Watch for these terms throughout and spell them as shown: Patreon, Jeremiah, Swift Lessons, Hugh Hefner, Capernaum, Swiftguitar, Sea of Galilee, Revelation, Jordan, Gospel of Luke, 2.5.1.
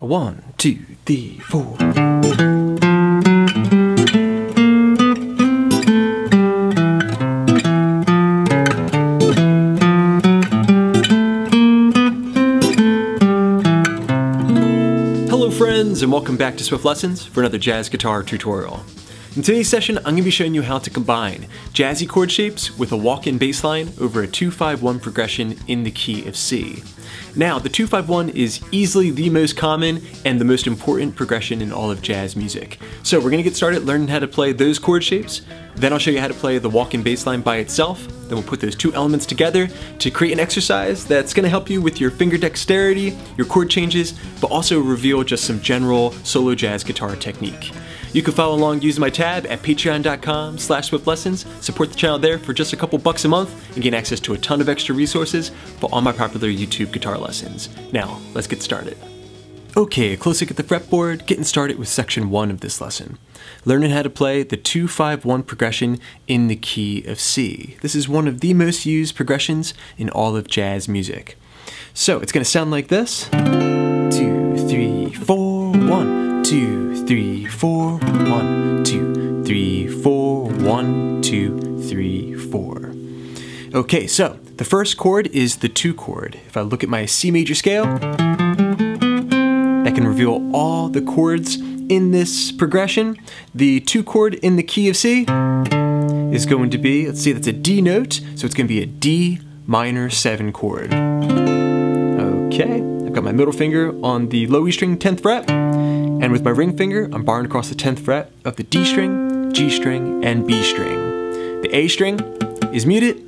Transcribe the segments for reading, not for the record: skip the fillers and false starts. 1, 2, 3, 4. Hello friends, and welcome back to Swift Lessons for another jazz guitar tutorial. In today's session, I'm going to be showing you how to combine jazzy chord shapes with a walk-in bass line over a 2-5-1 progression in the key of C. Now, the 2-5-1 is easily the most common and the most important progression in all of jazz music. So we're going to get started learning how to play those chord shapes, then I'll show you how to play the walk-in bass line by itself, then we'll put those two elements together to create an exercise that's going to help you with your finger dexterity, your chord changes, but also reveal just some general solo jazz guitar technique. You can follow along using my tab at patreon.com/swiftlessons, support the channel there for just a couple bucks a month and gain access to a ton of extra resources for all my popular YouTube guitar lessons. Now, let's get started. Okay, a close look at the fretboard, getting started with section 1 of this lesson. Learning how to play the 2-5-1 progression in the key of C. This is one of the most used progressions in all of jazz music. So, it's going to sound like this. 2, 3, 4, 1. 2, 3, 4, 1, 2, 3, 4, 1, 2, 3, 4. Okay, so the first chord is the 2 chord. If I look at my C major scale, that can reveal all the chords in this progression. The 2 chord in the key of C is going to be, let's see, that's a D note, so it's going to be a D minor 7 chord. Okay, I've got my middle finger on the low E string 10th fret. And with my ring finger, I'm barring across the 10th fret of the D string, G string, and B string. The A string is muted,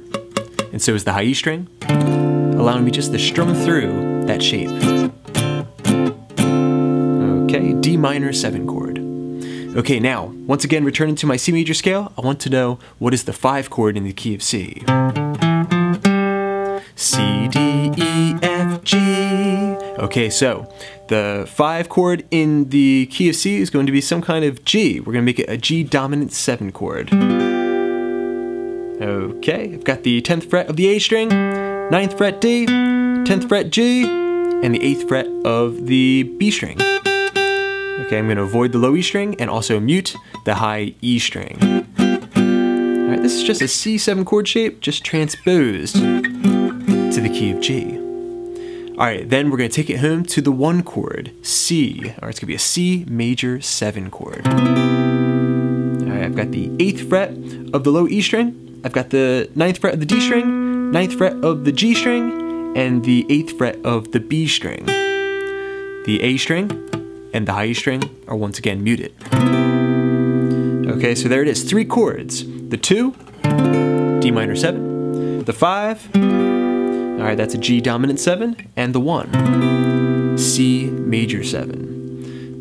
and so is the high E string, allowing me just to strum through that shape. Okay, D minor 7 chord. Okay, now, once again, returning to my C major scale, I want to know what is the 5 chord in the key of C. C, D, E, F, G. Okay, so the 5 chord in the key of C is going to be some kind of G. We're going to make it a G dominant 7 chord. Okay, I've got the 10th fret of the A string, 9th fret D, 10th fret G, and the 8th fret of the B string. Okay, I'm going to avoid the low E string and also mute the high E string. All right, this is just a C7 chord shape, just transposed to the key of G. All right, then we're gonna take it home to the 1 chord, C. All right, it's gonna be a C major 7 chord. All right, I've got the 8th fret of the low E string, I've got the 9th fret of the D string, 9th fret of the G string, and the 8th fret of the B string. The A string and the high E string are once again muted. Okay, so there it is, 3 chords. The 2, D minor 7, the 5, all right, that's a G dominant 7, and the 1, C major 7.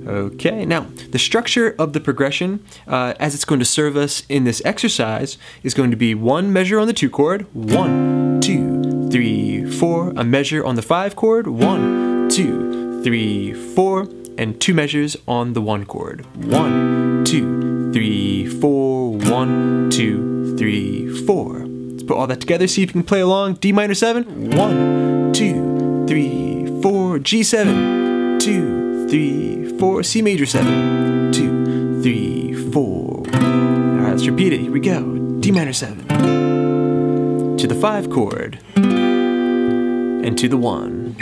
Okay, now, the structure of the progression, as it's going to serve us in this exercise, is going to be 1 measure on the 2 chord, 1, 2, 3, 4, a measure on the 5 chord, 1, 2, 3, 4, and 2 measures on the 1 chord, 1, 2, 3, 4, 1, 2, 3, 4. Put all that together, see if you can play along. D minor 7, 1, 2, 3, 4, G7, 2, 3, 4, C major 7, 2, 3, 4. Alright, let's repeat it, here we go. D minor 7, to the 5 chord, and to the 1.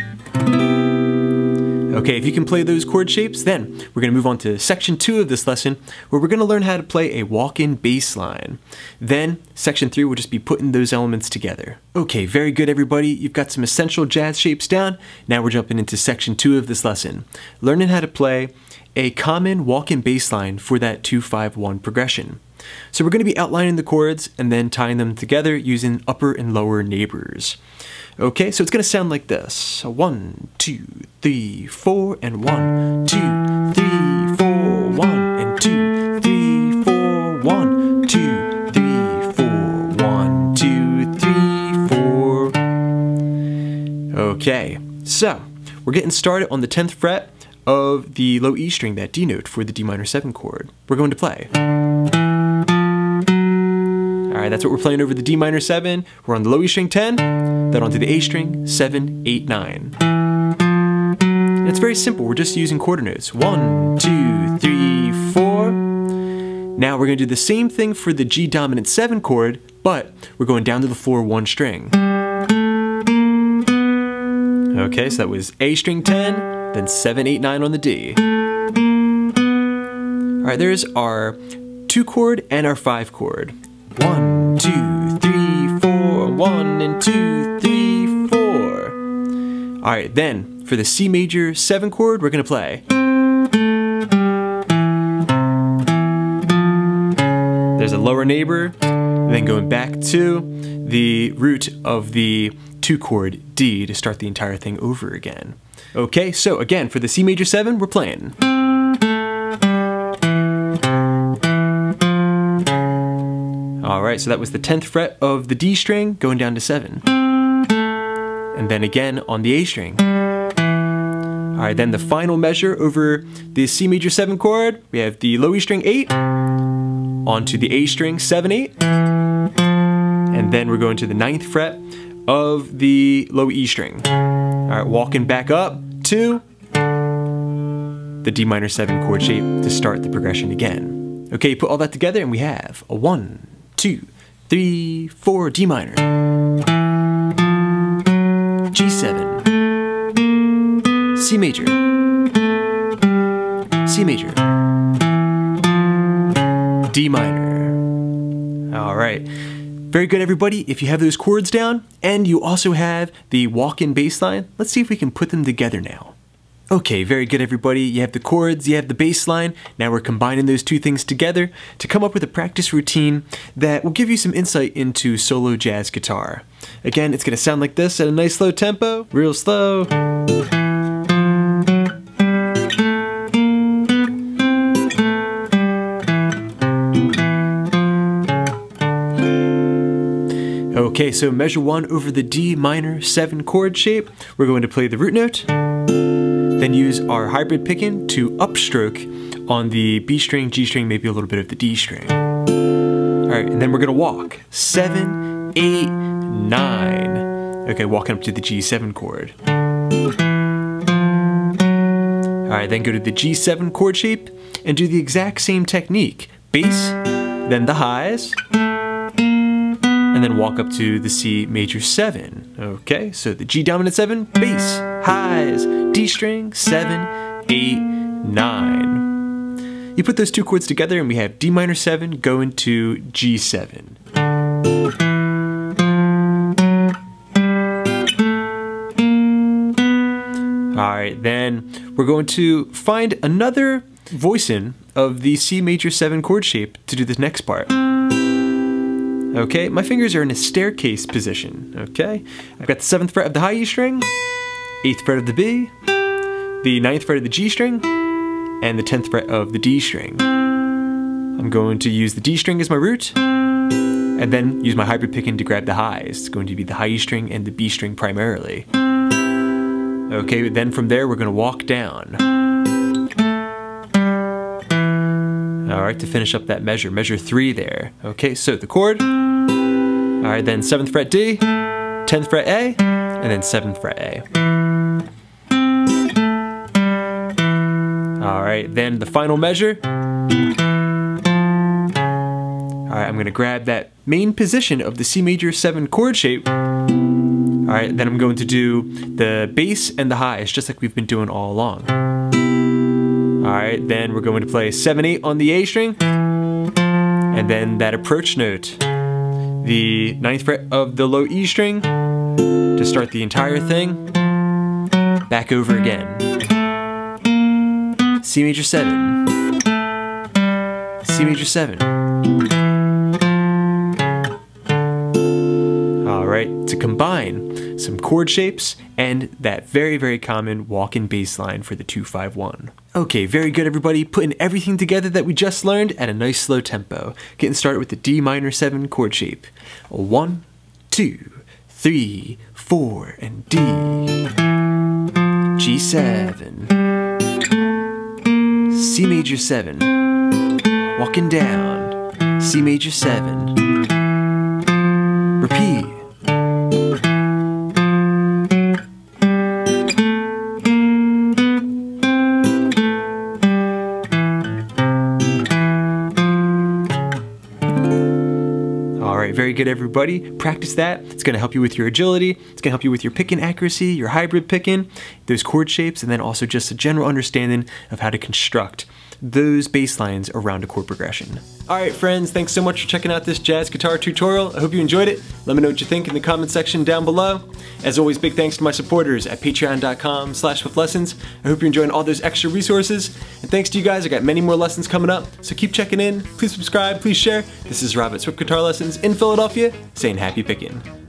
Okay, if you can play those chord shapes, then we're going to move on to section 2 of this lesson, where we're going to learn how to play a walk-in bass line. Then, section 3 will just be putting those elements together. Okay, very good everybody, you've got some essential jazz shapes down. Now we're jumping into section 2 of this lesson, learning how to play a common walk-in bass line for that 2-5-1 progression. So we're going to be outlining the chords and then tying them together using upper and lower neighbors. Okay, so it's going to sound like this. 1, 2, 3, 4, and 1, 2, 3, 4, 1, and 2, 3, 4, 1, 2, 3, 4, 1, 2, 3, 4. Okay, so we're getting started on the 10th fret of the low E string, that D note for the D minor 7 chord. We're going to play. All right, that's what we're playing over the D minor 7. We're on the low E string 10, then onto the A string 7, 8, 9. It's very simple, we're just using quarter notes. 1, 2, 3, 4. Now we're going to do the same thing for the G dominant 7 chord, but we're going down to the floor 1 string. Okay, so that was A string 10, then 7, 8, 9 on the D. Alright, there's our 2 chord and our 5 chord. 1, 2, 3, 4, 1 and 2, 3, 4. Alright, then for the C major 7 chord, we're gonna play. There's a lower neighbor, then going back to the root of the 2 chord D to start the entire thing over again. Okay, so again, for the C major 7, we're playing. Alright, so that was the 10th fret of the D string, going down to 7. And then again on the A string. Alright, then the final measure over the C major 7 chord, we have the low E string 8, onto the A string 7, 8, and then we're going to the 9th fret of the low E string. Alright, walking back up to the D minor 7 chord shape to start the progression again. Okay, put all that together and we have a 1, 2, 3, 4, D minor, G7, C major, C major, D minor. All right, very good everybody. If you have those chords down and you also have the walk-in bass line, let's see if we can put them together now. Okay, very good everybody. You have the chords, you have the bass line. Now we're combining those two things together to come up with a practice routine that will give you some insight into solo jazz guitar. Again, it's gonna sound like this at a nice slow tempo, real slow. Okay, so measure 1 over the D minor 7 chord shape. We're going to play the root note, then use our hybrid picking to upstroke on the B string, G string, maybe a little bit of the D string. All right, and then we're gonna walk 7, 8, 9. Okay, walking up to the G7 chord. All right, then go to the G7 chord shape and do the exact same technique. Bass, then the highs, and then walk up to the C major 7. Okay, so the G dominant 7, bass, highs, D string, 7, 8, 9. You put those two chords together and we have D minor 7 going to G7. Alright, then we're going to find another voicing of the C major 7 chord shape to do this next part. Okay, my fingers are in a staircase position, okay? I've got the 7th fret of the high E string, 8th fret of the B, the 9th fret of the G string, and the 10th fret of the D string. I'm going to use the D string as my root, and then use my hybrid picking to grab the highs. It's going to be the high E string and the B string primarily. Okay, then from there we're going to walk down. Alright, to finish up that measure, measure 3 there. Okay, so the chord, alright, then 7th fret D, 10th fret A, and then 7th fret A. Alright, then the final measure. Alright, I'm gonna grab that main position of the C major 7 chord shape. Alright, then I'm going to do the bass and the highs, just like we've been doing all along. Alright, then we're going to play 7, 8 on the A string, and then that approach note, the 9th fret of the low E string, to start the entire thing, back over again. C major 7, C major 7. Alright, to combine some chord shapes and that very, very common walk-in bass line for the 2-5-1. Okay, very good everybody, putting everything together that we just learned at a nice slow tempo. Getting started with the D minor 7 chord shape. 1, 2, 3, 4, and D. G7. C major 7, walking down, C major 7, repeat. Very good, everybody. Practice that. It's gonna help you with your agility. It's gonna help you with your picking accuracy, your hybrid picking, those chord shapes, and then also just a general understanding of how to construct those bass lines around a chord progression. All right, friends, thanks so much for checking out this jazz guitar tutorial. I hope you enjoyed it. Let me know what you think in the comment section down below. As always, big thanks to my supporters at patreon.com/swiftlessons. I hope you're enjoying all those extra resources. And thanks to you guys, I got many more lessons coming up, so keep checking in. Please subscribe, please share. This is Rob at Swift Guitar Lessons in Philadelphia, saying happy picking.